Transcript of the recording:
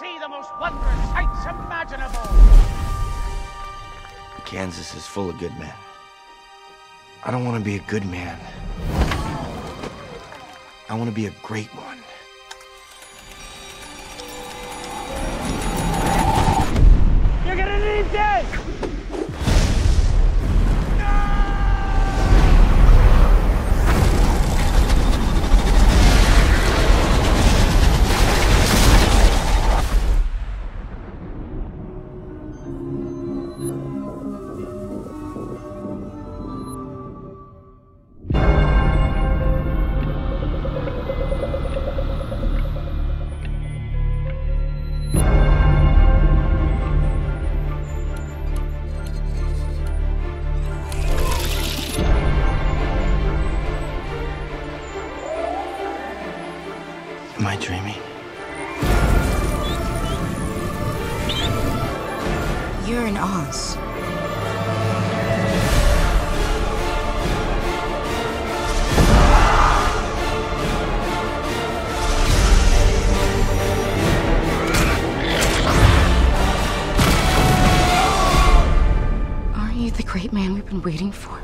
see the most wondrous sights imaginable. Kansas is full of good men. I don't want to be a good man. I want to be a great one. You're gonna need dead! Am I dreaming? You're in Oz. Are you the great man we've been waiting for?